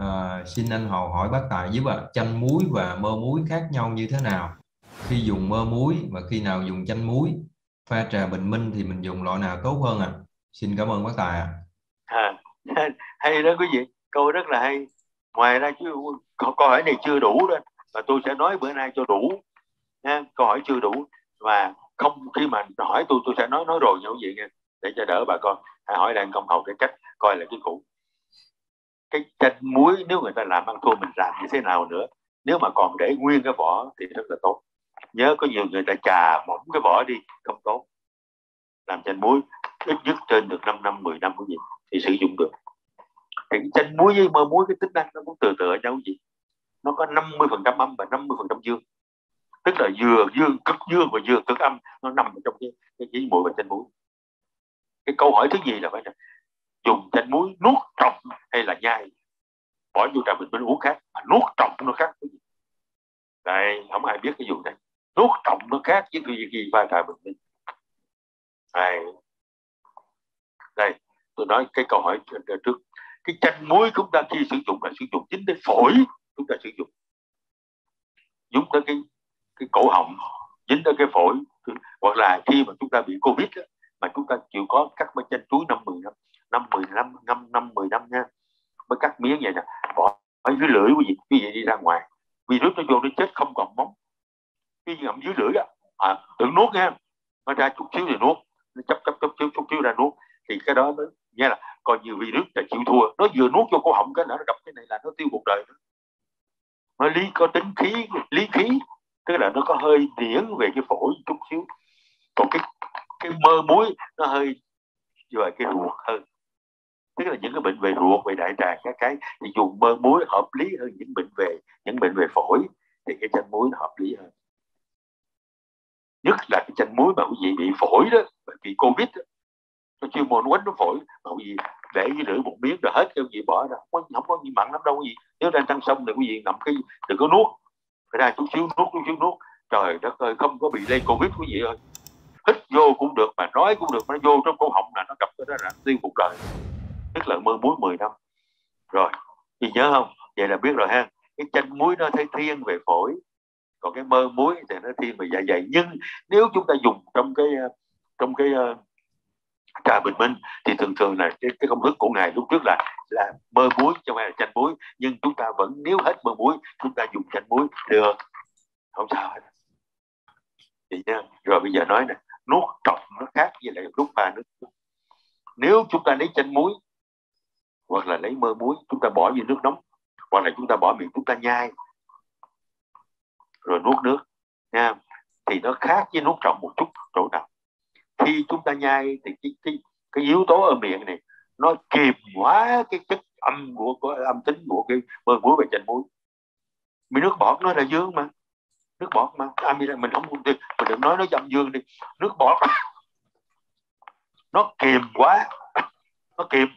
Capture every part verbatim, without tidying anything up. À, xin anh Hầu hỏi bác Tài giúp ạ, chanh muối và mơ muối khác nhau như thế nào? Khi dùng mơ muối và khi nào dùng chanh muối? Pha trà bình minh thì mình dùng loại nào tốt hơn ạ? À? Xin cảm ơn bác Tài ạ. À. À, hay đó quý vị, câu rất là hay. Ngoài ra chứ câu hỏi này chưa đủ đó, và tôi sẽ nói bữa nay cho đủ. Nha, câu hỏi chưa đủ và không, khi mà hỏi tôi tôi sẽ nói nói rồi nha quý vị nghe, để cho đỡ bà con. Hãy hỏi đang công hầu cái cách coi là cái cũ. Cái chanh muối nếu người ta làm ăn thua mình làm như thế nào nữa, nếu mà còn để nguyên cái vỏ thì rất là tốt. Nhớ có nhiều người ta chà mỏng cái vỏ đi, không tốt. Làm chanh muối ít nhất trên được năm năm, mười năm quý vị thì sử dụng được. Thì chanh muối với mơ muối cái tính năng nó cũng từ từ ở nhau quý vị. Nó có năm mươi phần trăm âm và năm mươi phần trăm dương. Tức là vừa dương cực dương và vừa cực âm, nó nằm trong cái cái chỉ muối và chanh muối. Cái câu hỏi thứ gì là phải là dùng chanh muối nuốt trọng hay là nhai, bỏ vô trà bình minh uống khác, mà nuốt trọng nó khác. Đây không ai biết cái vụ này, nuốt trọng nó khác với khi khi pha trà bình minh. Đây, đây tôi nói cái câu hỏi trước, cái chanh muối chúng ta khi sử dụng là sử dụng chính đến phổi, chúng ta sử dụng dùng tới cái cái cổ họng, dính tới cái phổi, hoặc là khi mà chúng ta bị Covid đó, mà chúng ta chịu có cắt mấy chanh chuối năm mười năm, năm mười năm, năm mười năm nha, mới cắt miếng vậy nè, bỏ ở dưới lưỡi quý vị, quý vị đi ra ngoài, virus nó vô nó chết không còn móng, cái ngậm dưới lưỡi đó, à, đừng nuốt nha, nó ra chút xíu thì nuốt, nó chấp chấp chấp xíu chút xíu ra nuốt, thì cái đó nó nghe là còn nhiều virus là chịu thua, nó vừa nuốt vô cổ họng cái nó gặp cái này là nó tiêu cuộc đời, nó lý có tính khí, lý khí, tức là nó có hơi điển về cái phổi chút xíu, còn cái cái mơ muối nó hơi về cái ruột hơn, tức là những cái bệnh về ruột, về đại tràng các cái thì dùng mơ muối hợp lý hơn những bệnh về những bệnh về phổi thì cái chanh muối nó hợp lý hơn. Nhất là cái chanh muối mà quý vị bị phổi đó, bị Covid đó, nó chuyên môn quánh nó phổi mà quý vị để cái lưỡi một miếng rồi hết cái quý vị bỏ ra, không, không có gì mặn lắm đâu quý vị. Nếu đang ăn xong thì quý vị ngậm cái đừng có nuốt, phải ra chút xíu nuốt, chút xíu nuốt, trời đất ơi không có bị lây Covid quý vị ơi. Hít vô cũng được mà nói cũng được, nó vô trong cổ họng là nó gặp cái đó là tiêu cuộc đời, tức là mơ muối mười năm rồi chị nhớ không, vậy là biết rồi ha. Cái chanh muối nó thấy thiên về phổi, còn cái mơ muối thì nó thiên về dạ dày, nhưng nếu chúng ta dùng trong cái trong cái uh, trà bình minh thì thường thường là cái, cái công thức của ngài lúc trước là là mơ muối trong hay là chanh muối, nhưng chúng ta vẫn nếu hết mơ muối chúng ta dùng chanh muối được, không sao hết chị nhá. Rồi bây giờ nói nè, nuốt trọng nó khác với lại lúc pha nước. Nếu chúng ta lấy chanh muối hoặc là lấy mơ muối, chúng ta bỏ vô nước nóng, hoặc là chúng ta bỏ miệng chúng ta nhai rồi nuốt nước nha, thì nó khác với nuốt trọng một chút chỗ nào. Khi chúng ta nhai thì cái, cái, cái yếu tố ở miệng này nó kiềm hóa cái chất âm của, của âm tính của cái mơ muối và chanh muối. Miếng nước bọt nó là dương mà, nước bọt mà, à, mình không mình đừng nói nó dầm dương đi, nước bọt nó kiềm quá, nó kiềm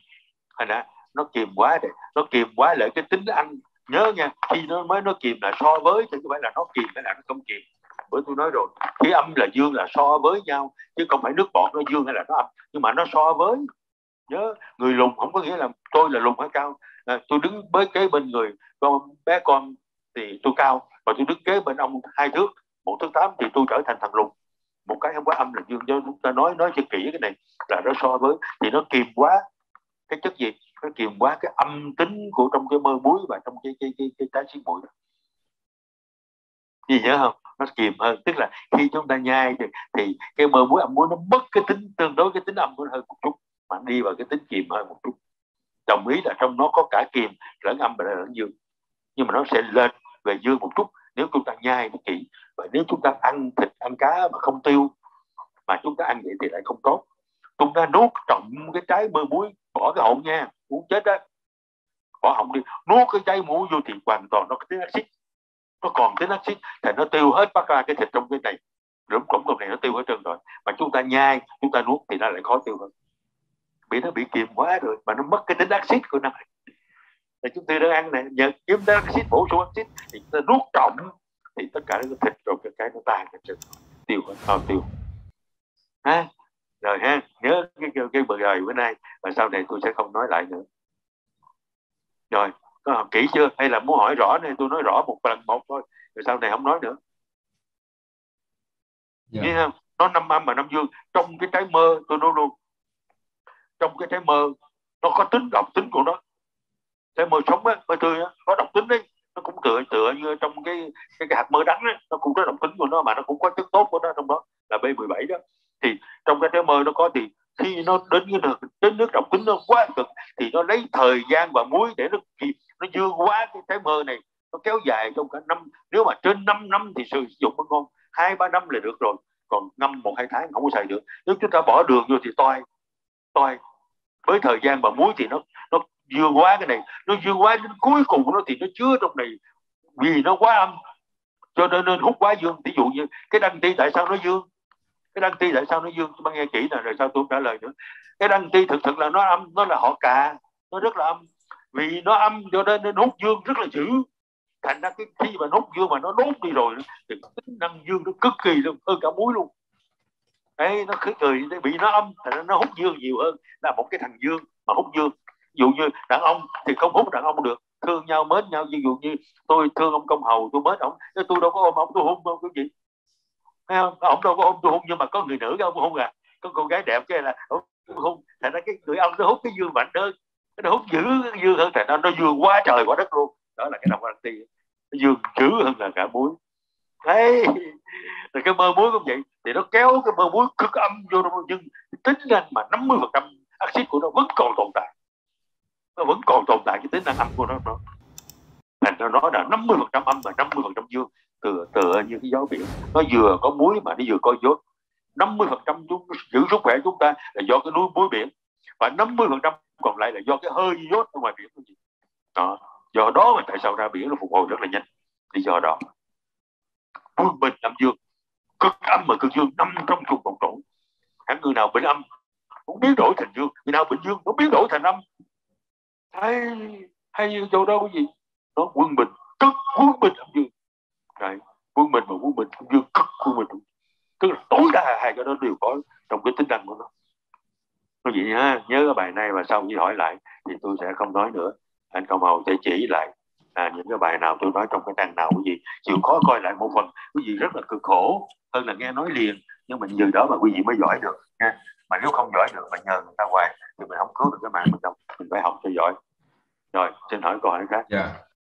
hay là nó kiềm quá để nó kiềm quá lại cái tính ăn, nhớ nha, khi nó mới nó kiềm là so với chứ không phải là nó kiềm hay là nó không kiềm. Bữa tôi nói rồi, cái âm là dương là so với nhau chứ không phải nước bọt nó dương hay là nó âm, nhưng mà nó so với, nhớ người lùn không có nghĩa là tôi là lùn hay cao, à, tôi đứng với kế bên người con bé con thì tôi cao, và tôi đứng kế bên ông hai thước một thước tám thì tôi trở thành thằng lùn. Một cái không có âm là dương, cho chúng ta nói nói cho kỹ cái này là nó so với, thì nó kiềm quá cái chất gì, nó kiềm quá cái âm tính của trong cái mơ muối và trong cái cái cái, cái trái xí muội đó, gì nhớ không, nó kiềm hơn, tức là khi chúng ta nhai thì, thì cái mơ muối âm muối nó mất cái tính tương đối, cái tính âm của nó hơn một chút mà đi vào cái tính kiềm hơn một chút. Đồng ý là trong nó có cả kiềm lẫn âm và lẫn dương, nhưng mà nó sẽ lên về dương một chút nếu chúng ta nhai nó kỹ, và nếu chúng ta ăn thịt ăn cá mà không tiêu mà chúng ta ăn vậy thì lại không tốt. Chúng ta nuốt trọng cái trái mơ muối, bỏ cái họng nha, uống chết á, bỏ họng đi, nuốt cái trái muối vô thì hoàn toàn nó có tính axit, nó còn tính axit thì nó tiêu hết bắt ra cái thịt trong cái này, lủng củng trong này nó tiêu hết trơn rồi, mà chúng ta nhai chúng ta nuốt thì nó lại khó tiêu hơn, bị nó bị kiềm quá rồi mà nó mất cái tính axit của nó. Thì chúng tôi đang ăn này, nhờ chúng ta axit bổ sung axit thì chúng ta nuốt trọng thì tất cả cái thịt rồi cái cái nó tan hết, tiêu hết, tao tiêu ha. Rồi ha, nhớ cái cái, cái bữa rồi bữa nay và sau này tôi sẽ không nói lại nữa. Rồi à, kỹ chưa, hay là muốn hỏi rõ nên tôi nói rõ một lần một thôi, rồi sau này không nói nữa. Yeah. Nghe không? Nó năm âm mà năm dương. Trong cái trái mơ, tôi nói luôn, trong cái trái mơ nó có tính độc tính của nó. Trái mơ sống á, mơ tươi á, có độc tính đấy, nó cũng tựa tựa như trong cái cái, cái hạt mơ đắng ấy, nó cũng có độc tính của nó mà nó cũng có chất tốt của nó trong đó là B mười bảy đó. Thì trong cái trái mơ nó có, thì khi nó đến cái nước, đến nước độc tính nó quá cực thì nó lấy thời gian và muối để nó kịp, nó dương quá cái trái mơ này, nó kéo dài trong cả năm, nếu mà trên năm năm thì sử dụng nó ngon, hai ba năm là được rồi, còn ngâm một hai tháng không có xài được. Nếu chúng ta bỏ đường vô thì toi toi với thời gian và muối thì nó nó dương quá cái này, nó dương quá đến cuối cùng của nó thì nó chứa trong này, vì nó quá âm cho nên nên hút quá dương. Ví dụ như cái đăng ti tại sao nó dương, cái đăng ti tại sao nó dương, bạn nghe kỹ là rồi sao tôi trả lời nữa. Cái đăng ti thực sự là nó âm, nó là họ cà, nó rất là âm, vì nó âm cho nên nên hút dương rất là dữ. Thành ra cái khi mà nốt dương mà nó đốt đi rồi thì tính năng dương nó cực kỳ luôn, hơn cả muối luôn đấy, nó cực kỳ, nó bị nó âm, thành ra nó hút dương nhiều hơn là một cái thằng dương mà hút dương. Ví dụ như đàn ông thì không hút đàn ông được, thương nhau mến nhau, ví dụ như tôi thương ông Công Hầu, tôi mến ông, tôi đâu có ôm ông tôi hôn đâu cái gì, thấy không, ông đâu có ôm tôi hôn, nhưng mà có người nữ ông hôn à, có con gái đẹp kia là ông hôn. Thành ra cái người ông nó hút cái dương mạnh hơn, nó hút dữ dương hơn, thành ra nó dương quá trời quá đất luôn. Đó là cái đồng đăng ti, dương chữ hơn là cả muối. Đấy, rồi cái mơ muối cũng vậy, thì nó kéo cái mơ muối cực âm vô trong, nhưng tính năng mà năm mươi phần trăm axit của nó vẫn còn tồn tại, nó vẫn còn tồn tại cái tính năng âm của nó. Thành ra nó là năm mươi phần trăm âm và năm mươi phần trăm dương, tựa tựa như cái gió biển, nó vừa có muối mà nó vừa có dốt. năm mươi phần trăm giữ sức khỏe chúng ta là do cái núi muối biển, và năm mươi phần trăm còn lại là do cái hơi dốt ở ngoài biển. Đó, do đó mà tại sao ra biển nó phục hồi rất là nhanh, thì do đó quân bình âm dương, cực âm và cực dương nằm trong cùng một chỗ. Hẳn người nào bình âm cũng biến đổi thành dương, người nào bình dương cũng biến đổi thành âm, hay hay chỗ đó có gì nó quân bình cực quân bình âm dương đấy, quân bình và quân bình âm dương cực quân bình, tức là tối đa hai cái đó đều có trong cái tính năng của nó. Có gì ha, nhớ cái bài này, và sau khi hỏi lại thì tôi sẽ không nói nữa. Anh Công Hầu sẽ chỉ lại à, những cái bài nào tôi nói trong cái trang nào, quý vị chịu khó coi lại một phần, quý vị rất là cực khổ hơn là nghe nói liền, nhưng mình như đó mà quý vị mới giỏi được nha. Mà nếu không giỏi được mà nhờ người ta hoài thì mình không cứu được cái mạng mình đâu, mình phải học cho giỏi. Rồi xin hỏi câu hỏi khác. Yeah.